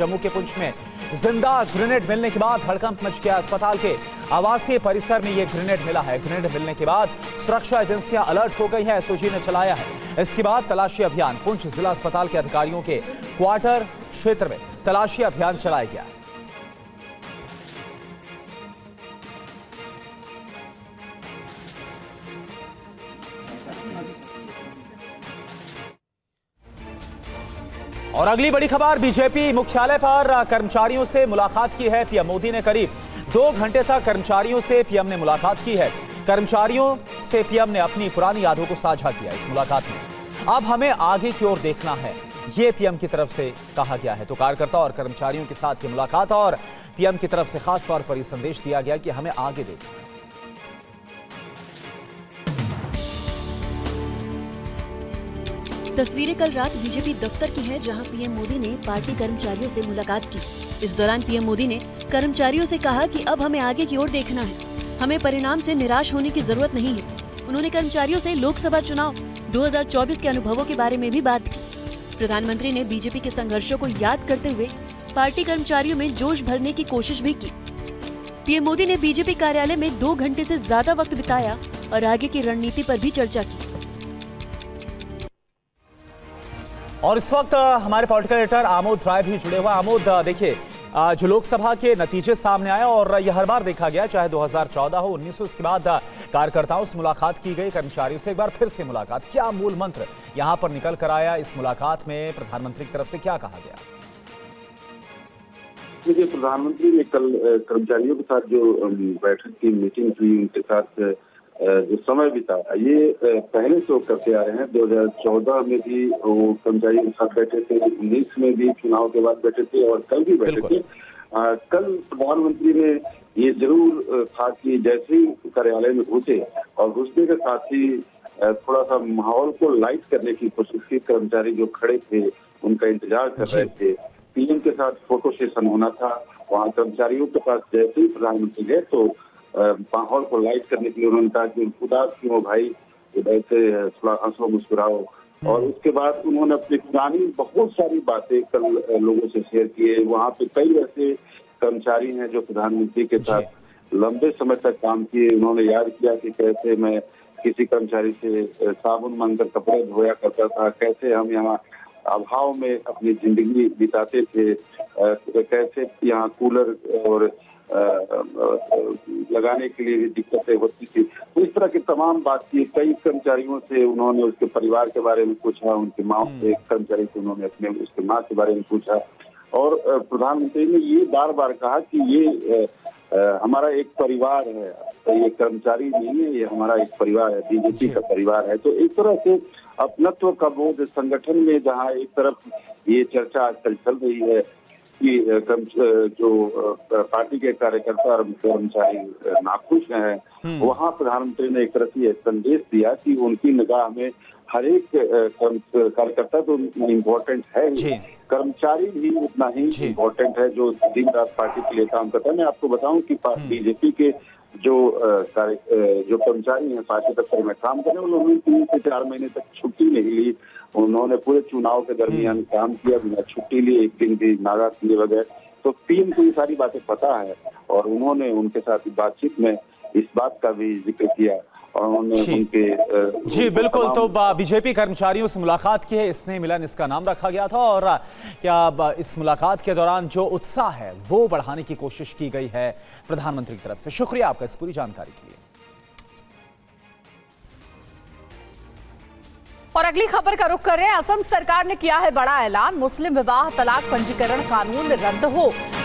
जम्मू के पुंछ में जिंदा ग्रेनेड मिलने के बाद हड़कंप मच गया। अस्पताल के आवासीय परिसर में यह ग्रेनेड मिला है। ग्रेनेड मिलने के बाद सुरक्षा एजेंसियां अलर्ट हो गई है। एसओजी ने चलाया है। इसके बाद तलाशी अभियान। पुंछ जिला अस्पताल के अधिकारियों के क्वार्टर क्षेत्र में तलाशी अभियान चलाया गया। और अगली बड़ी खबर, बीजेपी मुख्यालय पर कर्मचारियों से मुलाकात की है। पीएम मोदी ने करीब 2 घंटे तक कर्मचारियों से पीएम ने मुलाकात की है। कर्मचारियों से पीएम ने अपनी पुरानी यादों को साझा किया। इस मुलाकात में अब हमें आगे की ओर देखना है, ये पीएम की तरफ से कहा गया है। तो कार्यकर्ता और कर्मचारियों के साथ ये मुलाकात और पीएम की तरफ से खास तौर पर यह संदेश दिया गया कि हमें आगे देखना है। तस्वीरें कल रात बीजेपी दफ्तर की है, जहां पीएम मोदी ने पार्टी कर्मचारियों से मुलाकात की। इस दौरान पीएम मोदी ने कर्मचारियों से कहा कि अब हमें आगे की ओर देखना है, हमें परिणाम से निराश होने की जरूरत नहीं है। उन्होंने कर्मचारियों से लोकसभा चुनाव 2024 के अनुभवों के बारे में भी बात की। प्रधानमंत्री ने बीजेपी के संघर्षों को याद करते हुए पार्टी कर्मचारियों में जोश भरने की कोशिश भी की। पीएम मोदी ने बीजेपी कार्यालय में 2 घंटे से ज्यादा वक्त बिताया और आगे की रणनीति पर भी चर्चा की। और इस वक्त हमारे पॉलिटिकल एडिटर आमोद राय भी जुड़े हुए। आमोद, देखिए जो लोकसभा के नतीजे सामने आए और यह हर बार देखा गया, चाहे 2014 हो 1900, उसके बाद कार्यकर्ताओं से मुलाकात की गई, कर्मचारियों से एक बार फिर से मुलाकात। क्या मूल मंत्र यहां पर निकल कर आया? इस मुलाकात में प्रधानमंत्री की तरफ से क्या कहा गया? देखिए, प्रधानमंत्री ने कल कर्मचारियों के साथ जो बैठक की, मीटिंग हुई, उनके साथ जो समय बिताया, ये पहले से करते आ रहे हैं। 2014 में भी वो कर्मचारियों के साथ बैठे थे, 19 में भी चुनाव के बाद बैठे थे और कल भी बैठे थे। कल प्रधानमंत्री ने ये जरूर था कि जैसे ही कार्यालय में घुसे और घुसने के साथ ही थोड़ा सा माहौल को लाइट करने की कोशिश की। कर्मचारी जो खड़े थे उनका इंतजार कर रहे थे। पीएम के साथ फोटो सेशन होना था, वहाँ कर्मचारियों के पास जैसे ही प्रधानमंत्री गए तो माहौल को लाइट करने के लिए उन्होंने कहा कि उदास क्यों भाई, ऐसे थोड़ा हंसो मुस्कुराओ। और उसके बाद उन्होंने अपनी पुरानी बहुत सारी बातें कल लोगों से शेयर किए। वहाँ पे कई ऐसे कर्मचारी हैं जो प्रधानमंत्री के साथ लंबे समय तक काम किए। उन्होंने याद किया कि कैसे मैं किसी कर्मचारी से साबुन मांगकर कपड़े धोया करता था, कैसे हम यहाँ अभाव में अपनी जिंदगी बिताते थे, कैसे यहाँ कूलर और लगाने के लिए भी दिक्कतें होती थी। इस तरह की तमाम बात की। कई कर्मचारियों से उन्होंने उसके परिवार के बारे में पूछा, उनकी माँ से, एक कर्मचारी से उन्होंने अपने उसके माँ के बारे में पूछा। और प्रधानमंत्री ने ये बार बार कहा कि ये हमारा एक परिवार है, ये कर्मचारी नहीं है, ये हमारा एक परिवार है, बीजेपी का परिवार है। तो एक तरह से अपनत्व का बोध संगठन में, जहाँ एक तरफ ये चर्चा आजकल चल रही है कि जो पार्टी के कार्यकर्ता और कर्मचारी नाखुश हैं, वहाँ प्रधानमंत्री ने एक तरह से संदेश दिया कि उनकी निगाह में हर एक कार्यकर्ता तो इम्पोर्टेंट है, कर्मचारी भी उतना ही इम्पोर्टेंट है जो दिन रात पार्टी के लिए काम करता है। मैं आपको बताऊं कि बीजेपी के जो कर्मचारी हैं पार्टी दफ्तर में काम करने, उन्होंने 3 से 4 महीने तक छुट्टी नहीं ली। उन्होंने पूरे चुनाव के दरमियान काम किया बिना छुट्टी लिए, एक दिन भी नागा किए बगैर। तो पीएम को ये सारी बातें पता है और उन्होंने उनके साथ बातचीत में इस बात का भी जिक्र किया। और उन्होंने उनके जी बिल्कुल, तो बीजेपी कर्मचारियों से मुलाकात की है, स्नेह मिलन इसका नाम रखा गया था। और क्या इस मुलाकात के दौरान जो उत्साह है वो बढ़ाने की कोशिश की गई है प्रधानमंत्री की तरफ से। शुक्रिया आपका इस पूरी जानकारी के लिए। और अगली खबर का रुख कर रहे हैं। असम सरकार ने किया है बड़ा ऐलान, मुस्लिम विवाह तलाक पंजीकरण कानून रद्द हो।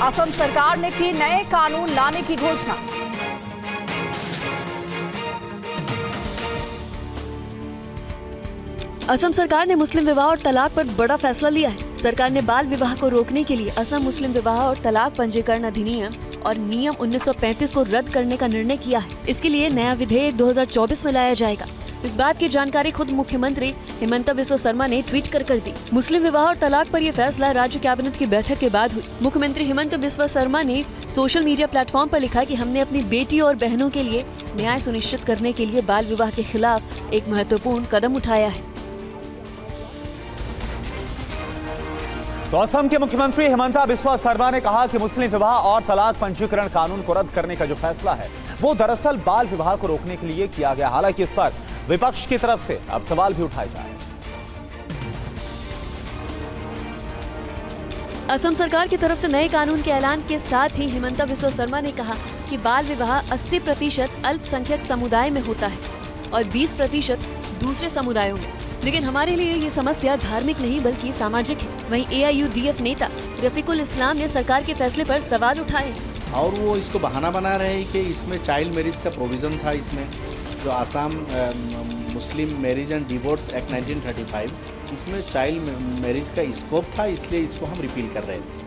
असम सरकार ने की नए कानून लाने की घोषणा। असम सरकार ने मुस्लिम विवाह और तलाक पर बड़ा फैसला लिया है। सरकार ने बाल विवाह को रोकने के लिए असम मुस्लिम विवाह और तलाक पंजीकरण अधिनियम और नियम 1935 को रद्द करने का निर्णय किया है। इसके लिए नया विधेयक 2024 में लाया जाएगा। इस बात की जानकारी खुद मुख्यमंत्री हिमंत बिस्वा सरमा ने ट्वीट कर दी। मुस्लिम विवाह और तलाक पर यह फैसला राज्य कैबिनेट की बैठक के बाद हुई। मुख्यमंत्री हिमंत बिस्वा सरमा ने सोशल मीडिया प्लेटफॉर्म पर लिखा कि हमने अपनी बेटी और बहनों के लिए न्याय सुनिश्चित करने के लिए बाल विवाह के खिलाफ एक महत्वपूर्ण कदम उठाया है। तो असम के मुख्यमंत्री हिमंत बिस्वा सरमा ने कहा कि मुस्लिम विवाह और तलाक पंजीकरण कानून को रद्द करने का जो फैसला है वो दरअसल बाल विवाह को रोकने के लिए किया गया। हालांकि इस पर विपक्ष की तरफ से अब सवाल भी उठाए जा रहे हैं। असम सरकार की तरफ से नए कानून के ऐलान के साथ ही हिमंत बिस्वा सरमा ने कहा कि बाल विवाह 80% अल्पसंख्यक समुदाय में होता है और 20% दूसरे समुदायों में, लेकिन हमारे लिए ये समस्या धार्मिक नहीं बल्कि सामाजिक है। वहीं AIUDF नेता रफिकुल इस्लाम ने सरकार के फैसले पर सवाल उठाए और वो इसको बहाना बना रहे हैं कि इसमें चाइल्ड मैरिज का प्रोविजन था। इसमें जो Assam Muslim marriage and divorce act 1935 इसमें चाइल्ड मैरिज का स्कोप था, इसलिए इसको हम रिपील कर रहे हैं।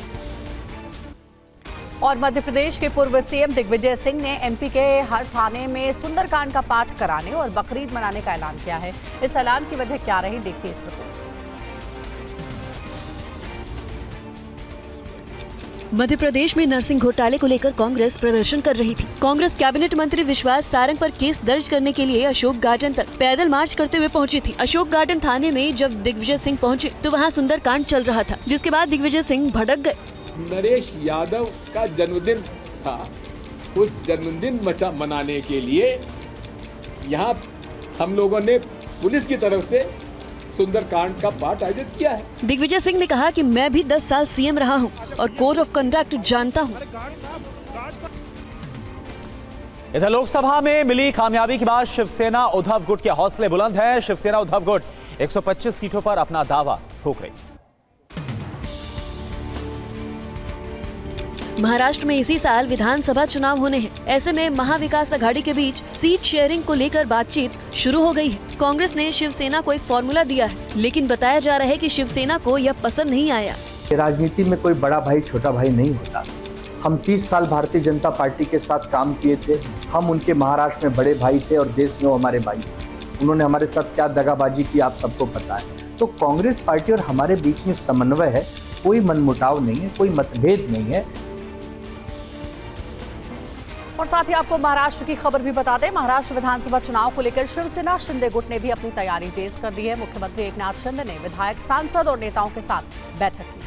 और मध्य प्रदेश के पूर्व CM दिग्विजय सिंह ने एमपी के हर थाने में सुंदरकांड का पाठ कराने और बकरीद मनाने का ऐलान किया है। इस ऐलान की वजह क्या रही, देखिए इस रिपोर्ट। मध्य प्रदेश में नर्सिंग घोटाले को लेकर कांग्रेस प्रदर्शन कर रही थी। कांग्रेस कैबिनेट मंत्री विश्वास सारंग पर केस दर्ज करने के लिए अशोक गार्डन तक पैदल मार्च करते हुए पहुंची थी। अशोक गार्डन थाने में जब दिग्विजय सिंह पहुंचे तो वहां सुंदरकांड चल रहा था, जिसके बाद दिग्विजय सिंह भड़क गए। नरेश यादव का जन्मदिन था, उस जन्मदिन मनाने के लिए यहाँ हम लोगों ने पुलिस की तरफ से सुंदरकांड का पाठ आयोजित किया है। दिग्विजय सिंह ने कहा कि मैं भी 10 साल CM रहा हूँ और कोड ऑफ कंडक्ट जानता हूँ। इधर लोकसभा में मिली कामयाबी के बाद शिवसेना उद्धव गुट के हौसले बुलंद हैं। शिवसेना उद्धव गुट 125 सीटों पर अपना दावा ठोक रही है। महाराष्ट्र में इसी साल विधानसभा चुनाव होने हैं। ऐसे में महाविकास आघाड़ी के बीच सीट शेयरिंग को लेकर बातचीत शुरू हो गई है। कांग्रेस ने शिवसेना को एक फॉर्मूला दिया है, लेकिन बताया जा रहा है कि शिवसेना को यह पसंद नहीं आया। राजनीति में कोई बड़ा भाई छोटा भाई नहीं होता। हम 30 साल भारतीय जनता पार्टी के साथ काम किए थे। हम उनके महाराष्ट्र में बड़े भाई थे और देश में वो हमारे भाई थे। उन्होंने हमारे साथ क्या दगाबाजी की आप सबको पता है। तो कांग्रेस पार्टी और हमारे बीच में समन्वय है, कोई मनमुटाव नहीं है, कोई मतभेद नहीं है। और साथ ही आपको महाराष्ट्र की खबर भी बता दें। महाराष्ट्र विधानसभा चुनाव को लेकर शिवसेना शिंदे गुट ने भी अपनी तैयारी तेज कर दी है। मुख्यमंत्री एकनाथ शिंदे ने विधायक, सांसद और नेताओं के साथ बैठक की।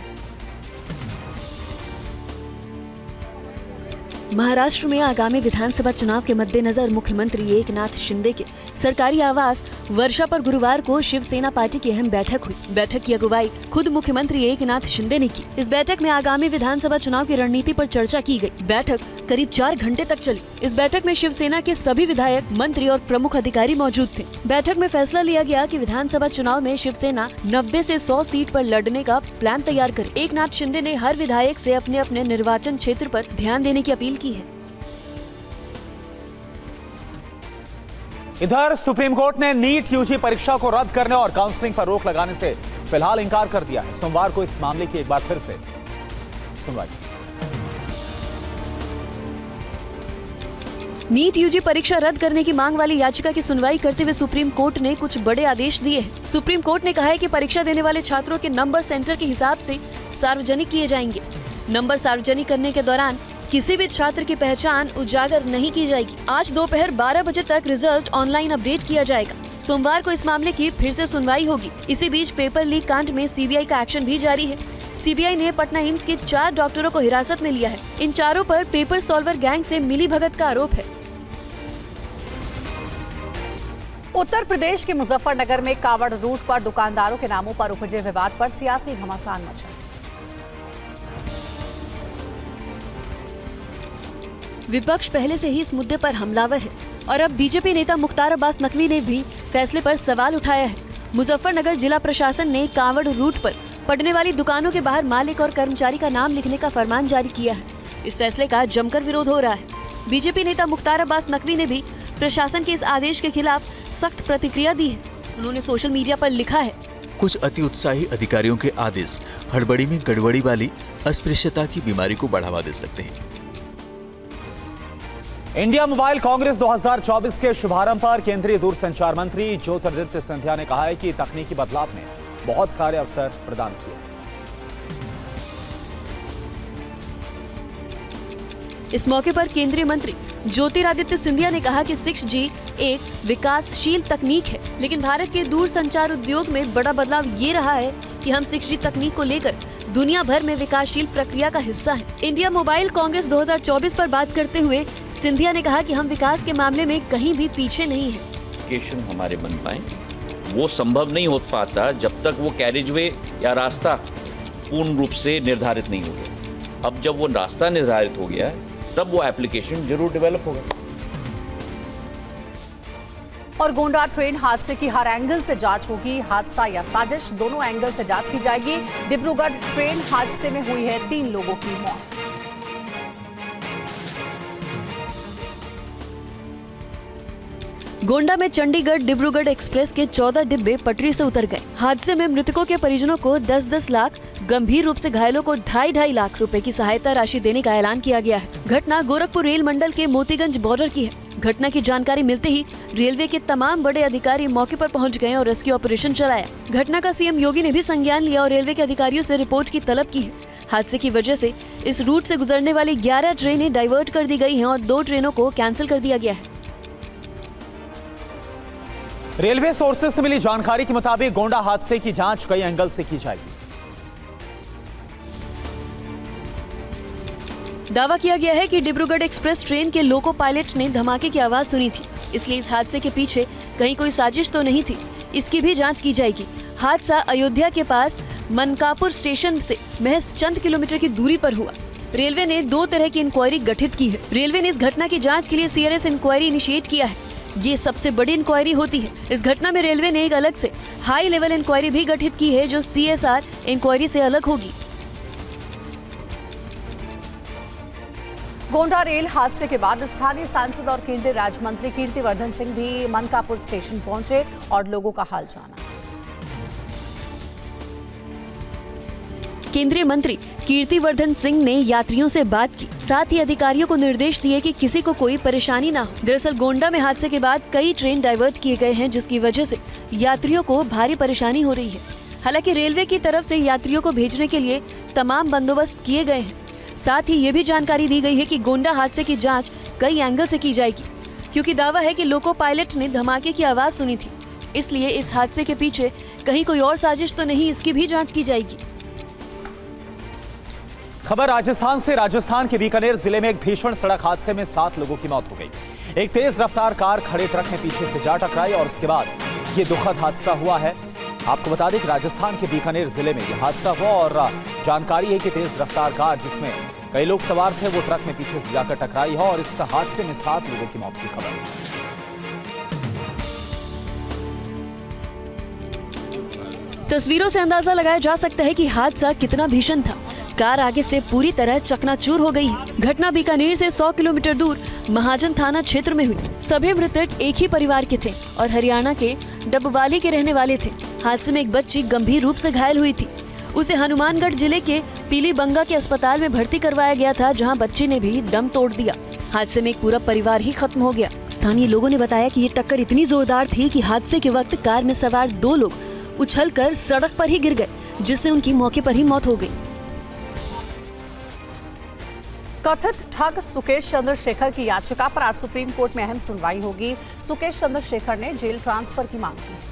महाराष्ट्र में आगामी विधानसभा चुनाव के मद्देनजर मुख्यमंत्री एकनाथ शिंदे के सरकारी आवास वर्षा पर गुरुवार को शिवसेना पार्टी की अहम बैठक हुई। बैठक की अगुवाई खुद मुख्यमंत्री एकनाथ शिंदे ने की। इस बैठक में आगामी विधानसभा चुनाव की रणनीति पर चर्चा की गई। बैठक करीब 4 घंटे तक चली। इस बैठक में शिवसेना के सभी विधायक, मंत्री और प्रमुख अधिकारी मौजूद थे। बैठक में फैसला लिया गया कि विधानसभा चुनाव में शिवसेना 90 से 100 सीट पर लड़ने का प्लान तैयार करे। एकनाथ शिंदे ने हर विधायक से अपने अपने निर्वाचन क्षेत्र पर ध्यान देने की अपील की है। इधर सुप्रीम कोर्ट ने नीट यूजी परीक्षा को रद्द करने और काउंसलिंग पर रोक लगाने से फिलहाल इंकार कर दिया है। सोमवार को इस मामले की एक बार फिर से सुनवाई। नीट यूजी परीक्षा रद्द करने की मांग वाली याचिका की सुनवाई करते हुए सुप्रीम कोर्ट ने कुछ बड़े आदेश दिए हैं। सुप्रीम कोर्ट ने कहा है कि परीक्षा देने वाले छात्रों के नंबर सेंटर के हिसाब से सार्वजनिक किए जाएंगे। नंबर सार्वजनिक करने के दौरान किसी भी छात्र की पहचान उजागर नहीं की जाएगी। आज दोपहर 12 बजे तक रिजल्ट ऑनलाइन अपडेट किया जाएगा। सोमवार को इस मामले की फिर से सुनवाई होगी। इसी बीच पेपर लीक कांड में CBI का एक्शन भी जारी है। CBI ने पटना हिम्स के 4 डॉक्टरों को हिरासत में लिया है। इन चारों पर पेपर सॉल्वर गैंग से मिलीभगत का आरोप है। उत्तर प्रदेश के मुजफ्फरनगर में कावड़ रूट पर दुकानदारों के नामों पर उपजे विवाद पर सियासी घमासान मचा। विपक्ष पहले से ही इस मुद्दे पर हमलावर है और अब बीजेपी नेता मुख्तार अब्बास नकवी ने भी फैसले पर सवाल उठाया है। मुजफ्फरनगर जिला प्रशासन ने कांवड़ रूट पर पड़ने वाली दुकानों के बाहर मालिक और कर्मचारी का नाम लिखने का फरमान जारी किया है। इस फैसले का जमकर विरोध हो रहा है। बीजेपी नेता मुख्तार अब्बास नकवी ने भी प्रशासन के इस आदेश के खिलाफ सख्त प्रतिक्रिया दी है। उन्होंने सोशल मीडिया पर लिखा है, कुछ अति उत्साही अधिकारियों के आदेश हड़बड़ी में गड़बड़ी वाली अस्पृश्यता की बीमारी को बढ़ावा दे सकते हैं। इंडिया मोबाइल कांग्रेस 2024 के शुभारंभ पर केंद्रीय दूरसंचार मंत्री ज्योतिरादित्य सिंधिया ने कहा है कि तकनीकी बदलाव ने बहुत सारे अवसर प्रदान किए। इस मौके पर केंद्रीय मंत्री ज्योतिरादित्य सिंधिया ने कहा कि 6G एक विकासशील तकनीक है, लेकिन भारत के दूरसंचार उद्योग में बड़ा बदलाव ये रहा है कि हम 6G तकनीक को लेकर दुनिया भर में विकासशील प्रक्रिया का हिस्सा है। इंडिया मोबाइल कांग्रेस 2024 पर बात करते हुए सिंधिया ने कहा कि हम विकास के मामले में कहीं भी पीछे नहीं है। हमारे बन पाए वो संभव नहीं हो पाता जब तक वो कैरेजवे या रास्ता पूर्ण रूप से निर्धारित नहीं हो गया। अब जब वो रास्ता निर्धारित हो गया तब वो एप्लीकेशन जरूर डेवलप होगा। और गोंडा ट्रेन हादसे की हर एंगल से जांच होगी, हादसा या साजिश दोनों एंगल से जांच की जाएगी। डिब्रूगढ़ ट्रेन हादसे में हुई है 3 लोगों की मौत। गोंडा में चंडीगढ़ डिब्रूगढ़ एक्सप्रेस के 14 डिब्बे पटरी से उतर गए। हादसे में मृतकों के परिजनों को 10-10 लाख, गंभीर रूप से घायलों को 2.5-2.5 लाख रुपए की सहायता राशि देने का ऐलान किया गया है। घटना गोरखपुर रेल मंडल के मोतीगंज बॉर्डर की है। घटना की जानकारी मिलते ही रेलवे के तमाम बड़े अधिकारी मौके पर पहुंच गए और रेस्क्यू ऑपरेशन चलाया। घटना का सीएम योगी ने भी संज्ञान लिया और रेलवे के अधिकारियों से रिपोर्ट की तलब की है। हादसे की वजह से इस रूट से गुजरने वाली 11 ट्रेनें डाइवर्ट कर दी गई हैं और 2 ट्रेनों को कैंसिल कर दिया गया है। रेलवे सोर्सेज से मिली जानकारी के मुताबिक गोंडा हादसे की जाँच कई एंगल से की जाएगी। दावा किया गया है कि डिब्रूगढ़ एक्सप्रेस ट्रेन के लोको पायलट ने धमाके की आवाज सुनी थी, इसलिए इस हादसे के पीछे कहीं कोई साजिश तो नहीं थी, इसकी भी जांच की जाएगी। हादसा अयोध्या के पास मनकापुर स्टेशन से महज चंद किलोमीटर की दूरी पर हुआ। रेलवे ने 2 तरह की इंक्वायरी गठित की है। रेलवे ने इस घटना की जाँच के लिए सीआरएस इंक्वायरी इनिशिएट किया है। ये सबसे बड़ी इंक्वायरी होती है। इस घटना में रेलवे ने एक अलग से हाई लेवल इंक्वायरी भी गठित की है जो CSR इंक्वायरी से अलग होगी। गोंडा रेल हादसे के बाद स्थानीय सांसद और केंद्रीय राज्य मंत्री कीर्तिवर्धन सिंह भी मनकापुर स्टेशन पहुंचे और लोगों का हाल जाना। केंद्रीय मंत्री कीर्तिवर्धन सिंह ने यात्रियों से बात की, साथ ही अधिकारियों को निर्देश दिए कि किसी को कोई परेशानी ना हो। दरअसल गोंडा में हादसे के बाद कई ट्रेन डाइवर्ट किए गए हैं, जिसकी वजह से यात्रियों को भारी परेशानी हो रही है। हालांकि रेलवे की तरफ से यात्रियों को भेजने के लिए तमाम बंदोबस्त किए गए हैं। साथ ही ये भी जानकारी दी गई है कि गोंडा हादसे की जांच कई एंगल से की जाएगी, क्योंकि दावा है कि लोको पायलट ने धमाके की आवाज सुनी थी, इसलिए इस हादसे के पीछे कहीं कोई और साजिश तो नहीं, इसकी भी जांच की जाएगी। खबर राजस्थान से। राजस्थान के बीकानेर जिले में एक भीषण सड़क हादसे में 7 लोगों की मौत हो गई। एक तेज रफ्तार कार खड़े ट्रक में पीछे से जा टकराई और उसके बाद ये दुखद हादसा हुआ है। आपको बता दें कि राजस्थान के बीकानेर जिले में यह हादसा हुआ और जानकारी है कि तेज रफ्तार कार जिसमें कई लोग सवार थे वो ट्रक में पीछे से जाकर टकराई है और इस हादसे में 7 लोगों की मौत की खबर है। तस्वीरों से अंदाजा लगाया जा सकता है कि हादसा कितना भीषण था। कार आगे से पूरी तरह चकनाचूर हो गई। घटना बीकानेर से 100 किलोमीटर दूर महाजन थाना क्षेत्र में हुई। सभी मृतक एक ही परिवार के थे और हरियाणा के डबवाली के रहने वाले थे। हादसे में एक बच्ची गंभीर रूप से घायल हुई थी। उसे हनुमानगढ़ जिले के पीलीबंगा के अस्पताल में भर्ती करवाया गया था, जहां बच्ची ने भी दम तोड़ दिया। हादसे में एक पूरा परिवार ही खत्म हो गया। स्थानीय लोगों ने बताया कि ये टक्कर इतनी जोरदार थी कि हादसे के वक्त कार में सवार 2 लोग उछलकर सड़क पर ही गिर गए, जिससे उनकी मौके पर ही मौत हो गयी। कथित ठग सुकेश चंद्रशेखर की याचिका पर आज सुप्रीम कोर्ट में अहम सुनवाई होगी। सुकेश चंद्रशेखर ने जेल ट्रांसफर की मांग की।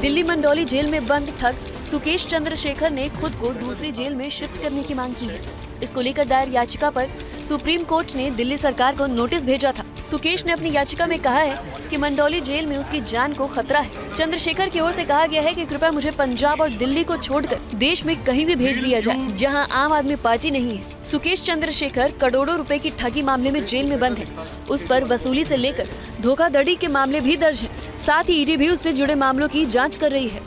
दिल्ली मंडौली जेल में बंद ठग सुकेश चंद्रशेखर ने खुद को दूसरी जेल में शिफ्ट करने की मांग की है। इसको लेकर दायर याचिका पर सुप्रीम कोर्ट ने दिल्ली सरकार को नोटिस भेजा था। सुकेश ने अपनी याचिका में कहा है कि मंडौली जेल में उसकी जान को खतरा है। चंद्रशेखर की ओर से कहा गया है कि कृपया मुझे पंजाब और दिल्ली को छोड़कर देश में कहीं भी भेज दिया जाए, जहां आम आदमी पार्टी नहीं है। सुकेश चंद्रशेखर करोड़ों रुपए की ठगी मामले में जेल में बंद है। उस पर वसूली से लेकर धोखाधड़ी के मामले भी दर्ज है। साथ ही ईडी भी उससे जुड़े मामलों की जाँच कर रही है।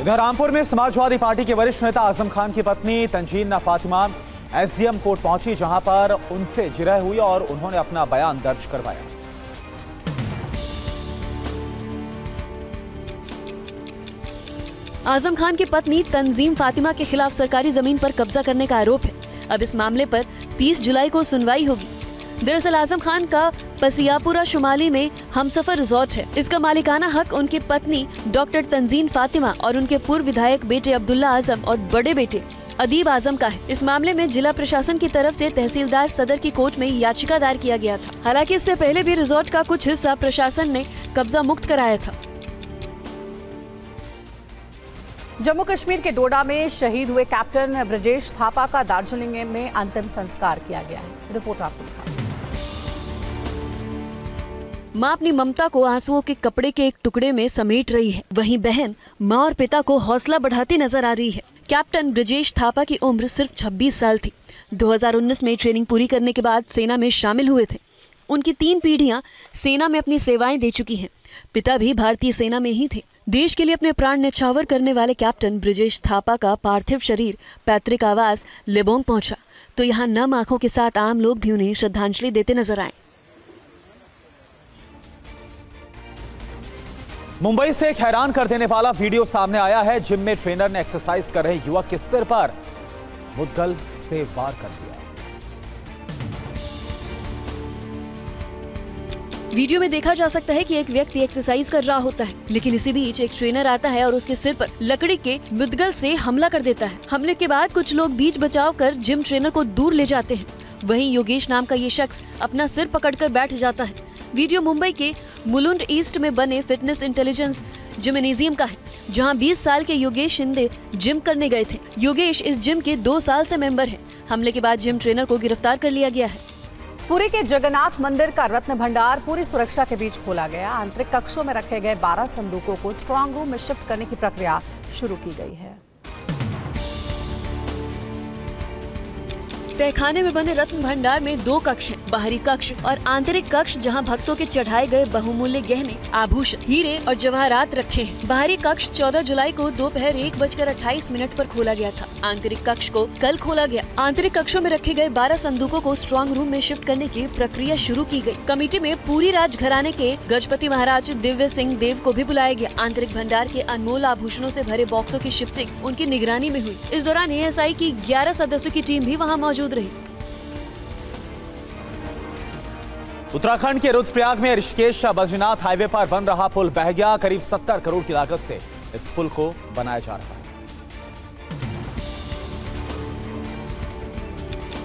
इधर रामपुर में समाजवादी पार्टी के वरिष्ठ नेता आजम खान की पत्नी तंजीना फातिमा एसडीएम कोर्ट पहुंची, जहां पर उनसे जिरह हुई और उन्होंने अपना बयान दर्ज करवाया। आजम खान की पत्नी तंजीम फातिमा के खिलाफ सरकारी जमीन पर कब्जा करने का आरोप है। अब इस मामले पर 30 जुलाई को सुनवाई होगी। दरअसल आजम खान का फसियापुरा शुमाली में हमसफर रिजॉर्ट है। इसका मालिकाना हक उनकी पत्नी डॉक्टर तंजीन फातिमा और उनके पूर्व विधायक बेटे अब्दुल्ला आजम और बड़े बेटे अदीब आजम का है। इस मामले में जिला प्रशासन की तरफ से तहसीलदार सदर की कोर्ट में याचिका दायर किया गया था। हालांकि इससे पहले भी रिजॉर्ट का कुछ हिस्सा प्रशासन ने कब्जा मुक्त कराया था। जम्मू कश्मीर के डोडा में शहीद हुए कैप्टन ब्रजेश थापा का दार्जिलिंग में अंतिम संस्कार किया गया है। रिपोर्ट आपको दिखा। माँ अपनी ममता को आंसुओं के कपड़े के एक टुकड़े में समेट रही है, वहीं बहन माँ और पिता को हौसला बढ़ाती नजर आ रही है। कैप्टन ब्रजेश थापा की उम्र सिर्फ 26 साल थी। 2019 में ट्रेनिंग पूरी करने के बाद सेना में शामिल हुए थे। उनकी 3 पीढ़ियां सेना में अपनी सेवाएं दे चुकी हैं। पिता भी भारतीय सेना में ही थे। देश के लिए अपने प्राण न्यौछावर करने वाले कैप्टन ब्रजेश थापा का पार्थिव शरीर पैतृक आवास लेबोंग पहुँचा तो यहाँ नम आंखों के साथ आम लोग भी उन्हें श्रद्धांजलि देते नजर आए। मुंबई से एक हैरान कर देने वाला वीडियो सामने आया है। जिम में ट्रेनर ने एक्सरसाइज कर रहे युवक के सिर पर मुद्गल से वार कर दिया। वीडियो में देखा जा सकता है कि एक व्यक्ति एक्सरसाइज कर रहा होता है, लेकिन इसी बीच एक ट्रेनर आता है और उसके सिर पर लकड़ी के मुद्गल से हमला कर देता है। हमले के बाद कुछ लोग बीच बचाव कर जिम ट्रेनर को दूर ले जाते हैं। वहीं योगेश नाम का ये शख्स अपना सिर पकड़कर बैठ जाता है। वीडियो मुंबई के मुलुंड ईस्ट में बने फिटनेस इंटेलिजेंस जिम्नेजियम का है, जहां 20 साल के योगेश शिंदे जिम करने गए थे। योगेश इस जिम के 2 साल से मेंबर हैं। हमले के बाद जिम ट्रेनर को गिरफ्तार कर लिया गया है। पुरी के जगन्नाथ मंदिर का रत्न भंडार पूरी सुरक्षा के बीच खोला गया। आंतरिक कक्षों में रखे गए 12 संदूकों को स्ट्रांग रूम में शिफ्ट करने की प्रक्रिया शुरू की गई है। तहखाने में बने रत्न भंडार में 2 कक्ष हैं, बाहरी कक्ष और आंतरिक कक्ष, जहां भक्तों के चढ़ाए गए बहुमूल्य गहने, आभूषण, हीरे और जवाहरात रखे हैं। बाहरी कक्ष 14 जुलाई को दोपहर 1:28 पर खोला गया था। आंतरिक कक्ष को कल खोला गया। आंतरिक कक्षों में रखे गए 12 संदूकों को स्ट्रांग रूम में शिफ्ट करने की प्रक्रिया शुरू की गयी। कमेटी में पूरी राज घराने के गजपति महाराज दिव्य सिंह देव को भी बुलाया गया। आंतरिक भंडार के अनमोल आभूषणों से भरे बॉक्सों की शिफ्टिंग उनकी निगरानी में हुई। इस दौरान एएसआई की 11 सदस्यों की टीम भी वहाँ मौजूद। उत्तराखंड के रुद्रप्रयाग में ऋषिकेश बद्रीनाथ हाईवे पर बन रहा पुल बह गया। करीब 70 करोड़ की लागत से इस पुल को बनाया जा रहा है।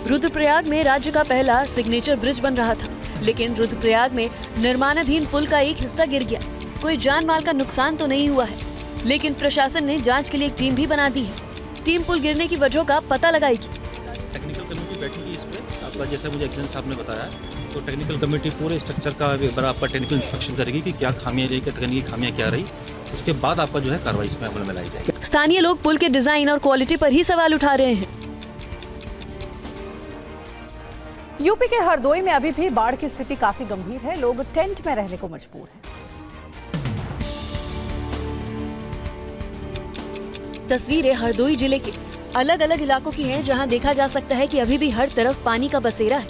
रुद्रप्रयाग में राज्य का पहला सिग्नेचर ब्रिज बन रहा था, लेकिन रुद्रप्रयाग में निर्माणाधीन पुल का एक हिस्सा गिर गया। कोई जान माल का नुकसान तो नहीं हुआ है, लेकिन प्रशासन ने जांच के लिए एक टीम भी बना दी है। टीम पुल गिरने की वजह का पता लगाएगी। टेक्निकल कमेटी बैठी थी इस पर आपका, जैसा मुझे एक्शन साहब ने बताया, तो टेक्निकल कमेटी पूरे स्ट्रक्चर का एक बार आपका टेक्निकल इंस्पेक्शन करेगी कि क्या खामियां रही, क्या तकनीकी खामियां क्या रही, उसके बाद आपका जो है कार्रवाई इसमें अमल में लाई जाएगी। स्थानीय लोग पुल के डिजाइन और क्वालिटी पर ही सवाल उठा रहे हैं। यूपी के हरदोई में अभी भी बाढ़ की स्थिति काफी गंभीर है। लोग टेंट में रहने को मजबूर है। तस्वीरें हरदोई जिले के अलग अलग इलाकों की हैं, जहां देखा जा सकता है कि अभी भी हर तरफ पानी का बसेरा है।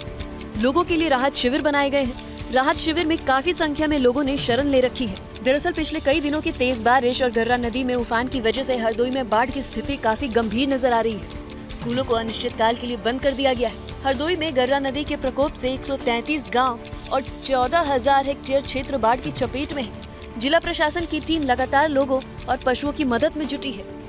लोगों के लिए राहत शिविर बनाए गए हैं। राहत शिविर में काफी संख्या में लोगों ने शरण ले रखी है। दरअसल पिछले कई दिनों की तेज बारिश और गर्रा नदी में उफान की वजह से हरदोई में बाढ़ की स्थिति काफी गंभीर नजर आ रही है। स्कूलों को अनिश्चितकाल के लिए बंद कर दिया गया है। हरदोई में गर्रा नदी के प्रकोप से 133 गाँव और 14,000 हेक्टेयर क्षेत्र बाढ़ की चपेट में है। जिला प्रशासन की टीम लगातार लोगों और पशुओं की मदद में जुटी है।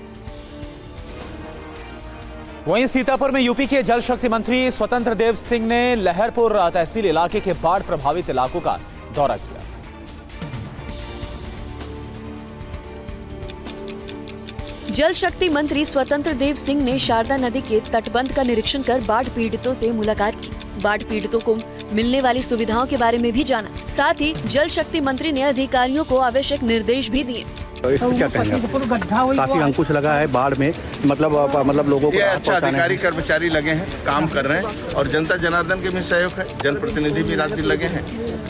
वहीं सीतापुर में यूपी के जल शक्ति मंत्री स्वतंत्र देव सिंह ने लहरपुर तहसील इलाके के बाढ़ प्रभावित इलाकों का दौरा किया। जल शक्ति मंत्री स्वतंत्र देव सिंह ने शारदा नदी के तटबंध का निरीक्षण कर बाढ़ पीड़ितों से मुलाकात की। बाढ़ पीड़ितों को मिलने वाली सुविधाओं के बारे में भी जाना। साथ ही जल शक्ति मंत्री ने अधिकारियों को आवश्यक निर्देश भी दिए। क्या काफी अंकुश लगा है बाढ़ में, मतलब लोगों को अच्छा अधिकारी कर्मचारी लगे हैं, काम कर रहे हैं और जनता जनार्दन के भी सहयोग है। जनप्रतिनिधि भी रात दिन लगे हैं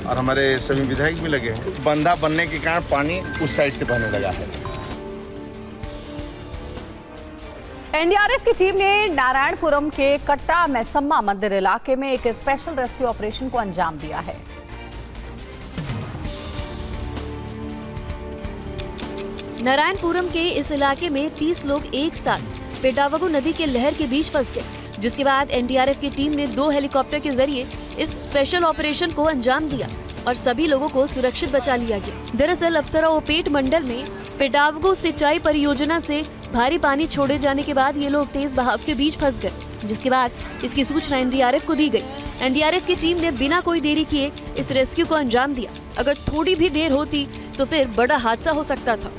और हमारे सभी विधायक भी लगे हैं। बंधा बनने के कारण पानी उस साइड से बहने लगा है। एनडीआरएफ की टीम ने नारायणपुरम के कट्टा मैसम्मा मंदिर इलाके में एक स्पेशल रेस्क्यू ऑपरेशन को अंजाम दिया है। नारायणपुरम के इस इलाके में 30 लोग एक साथ पेटावगु नदी के लहर के बीच फंस गए, जिसके बाद एनडीआरएफ की टीम ने 2 हेलीकॉप्टर के जरिए इस स्पेशल ऑपरेशन को अंजाम दिया और सभी लोगों को सुरक्षित बचा लिया गया। दरअसल अप्सराओपेट मंडल में पेटावगो सिंचाई परियोजना से भारी पानी छोड़े जाने के बाद ये लोग तेज बहाव के बीच फंस गए, जिसके बाद इसकी सूचना एनडीआरएफ को दी गई। एनडीआरएफ की टीम ने बिना कोई देरी किए इस रेस्क्यू को अंजाम दिया। अगर थोड़ी भी देर होती तो फिर बड़ा हादसा हो सकता था।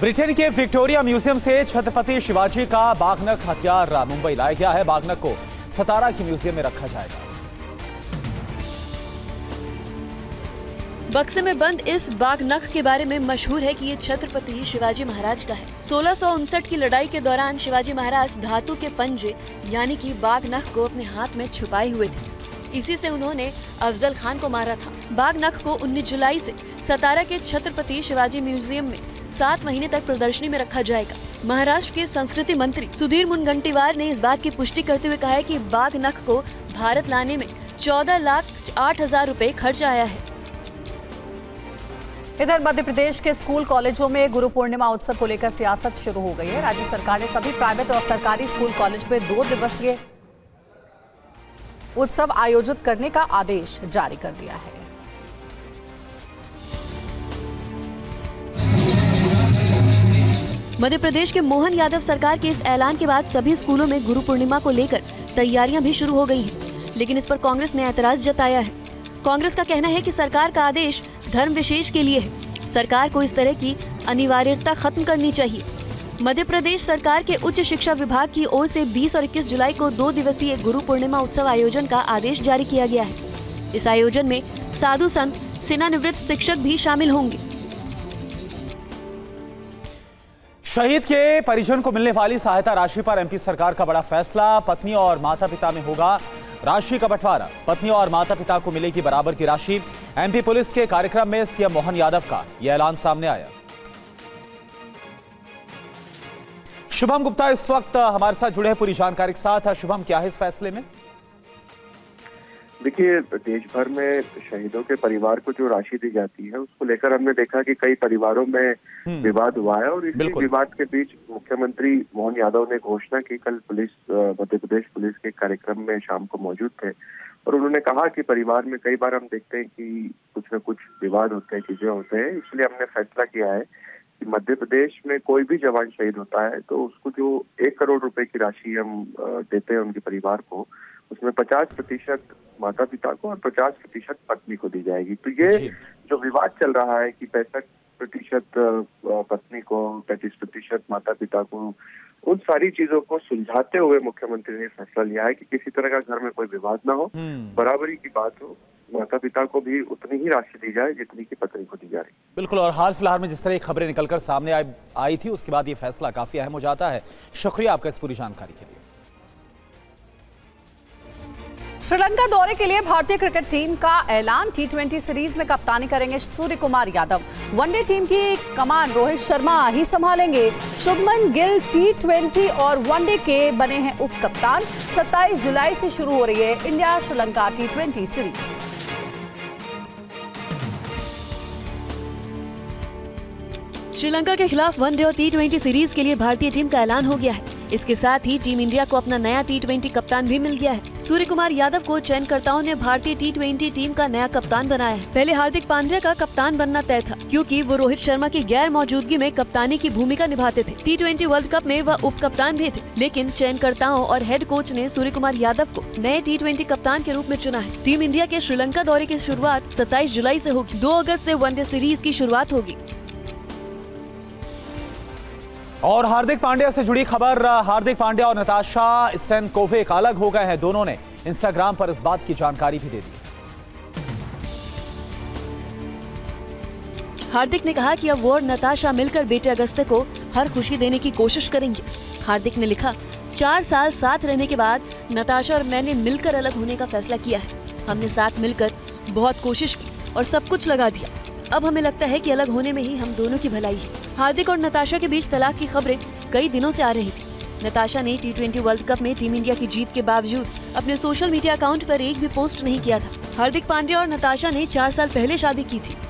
ब्रिटेन के विक्टोरिया म्यूजियम से छत्रपति शिवाजी का बाघनख हथियार मुंबई लाया गया है। बाघनख को सतारा के म्यूजियम में रखा जाएगा। बक्से में बंद इस बाघनख के बारे में मशहूर है कि ये छत्रपति शिवाजी महाराज का है। 1659 की लड़ाई के दौरान शिवाजी महाराज धातु के पंजे यानी कि बाघनख को अपने हाथ में छुपाए हुए थे। इसी से उन्होंने अफजल खान को मारा था। बाघनख को 19 जुलाई से सतारा के छत्रपति शिवाजी म्यूजियम में 7 महीने तक प्रदर्शनी में रखा जाएगा। महाराष्ट्र के संस्कृति मंत्री सुधीर मुनगंटीवार ने इस बात की पुष्टि करते हुए कहा है कि बाघनख को भारत लाने में 14,08,000 रूपए खर्च आया है। इधर मध्य प्रदेश के स्कूल कॉलेजों में गुरु पूर्णिमा उत्सव को लेकर सियासत शुरू हो गई है। राज्य सरकार ने सभी प्राइवेट और सरकारी स्कूल कॉलेज में 2 दिवसीय उत्सव आयोजित करने का आदेश जारी कर दिया है। मध्य प्रदेश के मोहन यादव सरकार के इस ऐलान के बाद सभी स्कूलों में गुरु पूर्णिमा को लेकर तैयारियां भी शुरू हो गई हैं, लेकिन इस पर कांग्रेस ने ऐतराज जताया है। कांग्रेस का कहना है कि सरकार का आदेश धर्म विशेष के लिए है, सरकार को इस तरह की अनिवार्यता खत्म करनी चाहिए। मध्य प्रदेश सरकार के उच्च शिक्षा विभाग की ओर से 20 और 21 जुलाई को 2 दिवसीय गुरु पूर्णिमा उत्सव आयोजन का आदेश जारी किया गया है। इस आयोजन में साधु संत, सेनानिवृत्त शिक्षक भी शामिल होंगे। शहीद के परिजन को मिलने वाली सहायता राशि पर एमपी सरकार का बड़ा फैसला। पत्नी और माता पिता में होगा राशि का बंटवारा। पत्नी और माता पिता को मिलेगी बराबर की राशि। एमपी पुलिस के कार्यक्रम में सीएम मोहन यादव का यह ऐलान सामने आया। शुभम गुप्ता इस वक्त हमारे साथ जुड़े हैं पूरी जानकारी के साथ। शुभम, क्या है इस फैसले में? देखिए, देश भर में शहीदों के परिवार को जो राशि दी जाती है उसको लेकर हमने देखा कि कई परिवारों में विवाद हुआ है और इसी विवाद के बीच मुख्यमंत्री मोहन यादव ने घोषणा की। कल पुलिस मध्य प्रदेश पुलिस के कार्यक्रम में शाम को मौजूद थे और उन्होंने कहा कि परिवार में कई बार हम देखते हैं कि कुछ न कुछ विवाद होते हैं, चीजें होते हैं, इसलिए हमने फैसला किया है कि मध्य प्रदेश में कोई भी जवान शहीद होता है तो उसको जो 1 करोड़ रुपए की राशि हम देते हैं उनके परिवार को, उसमें 50% माता पिता को और 50% पत्नी को दी जाएगी। तो ये जो विवाद चल रहा है कि 65% पत्नी को, 35% माता पिता को, उन सारी चीजों को सुलझाते हुए मुख्यमंत्री ने फैसला लिया है कि किसी तरह का घर में कोई विवाद ना हो, बराबरी की बात हो, माता पिता को भी उतनी ही राशि दी जाए जितनी की पत्नी को दी जा रही। बिल्कुल, और हाल फिलहाल में जिस तरह खबरें निकलकर सामने आई थी उसके बाद ये फैसला काफी अहम हो जाता है। शुक्रिया आपका इस पूरी जानकारी के लिए। श्रीलंका दौरे के लिए भारतीय क्रिकेट टीम का ऐलान। टी20 सीरीज में कप्तानी करेंगे सूर्यकुमार यादव। वनडे टीम की कमान रोहित शर्मा ही संभालेंगे। शुभमन गिल टी20 और वनडे के बने हैं उप कप्तान। 27 जुलाई से शुरू हो रही है इंडिया श्रीलंका टी20 सीरीज। श्रीलंका के खिलाफ वनडे और टी20 सीरीज के लिए भारतीय टीम का ऐलान हो गया है। इसके साथ ही टीम इंडिया को अपना नया टी20 कप्तान भी मिल गया है। सूर्यकुमार यादव को चयनकर्ताओं ने भारतीय टी20 टीम का नया कप्तान बनाया है। पहले हार्दिक पांड्या का कप्तान बनना तय था क्योंकि वो रोहित शर्मा की गैर मौजूदगी में कप्तानी की भूमिका निभाते थे। टी20 वर्ल्ड कप में वह उप कप्तान भी थे, लेकिन चयनकर्ताओं और हेड कोच ने सूर्यकुमार यादव को नए टी20 कप्तान के रूप में चुना है। टीम इंडिया के श्रीलंका दौरे की शुरुआत 27 जुलाई से होगी। 2 अगस्त से वनडे सीरीज की शुरुआत होगी। और हार्दिक पांड्या से जुड़ी खबर। हार्दिक पांड्या और नताशा स्टैनकोविक अलग हो गए हैं। दोनों ने इंस्टाग्राम पर इस बात की जानकारी भी दे दी। हार्दिक ने कहा कि अब वो और नताशा मिलकर बेटे अगस्त को हर खुशी देने की कोशिश करेंगे। हार्दिक ने लिखा, 4 साल साथ रहने के बाद नताशा और मैंने मिलकर अलग होने का फैसला किया है। हमने साथ मिलकर बहुत कोशिश की और सब कुछ लगा दिया। अब हमें लगता है कि अलग होने में ही हम दोनों की भलाई है। हार्दिक और नताशा के बीच तलाक की खबरें कई दिनों से आ रही थी। नताशा ने टी20 वर्ल्ड कप में टीम इंडिया की जीत के बावजूद अपने सोशल मीडिया अकाउंट पर एक भी पोस्ट नहीं किया था। हार्दिक पांड्या और नताशा ने 4 साल पहले शादी की थी।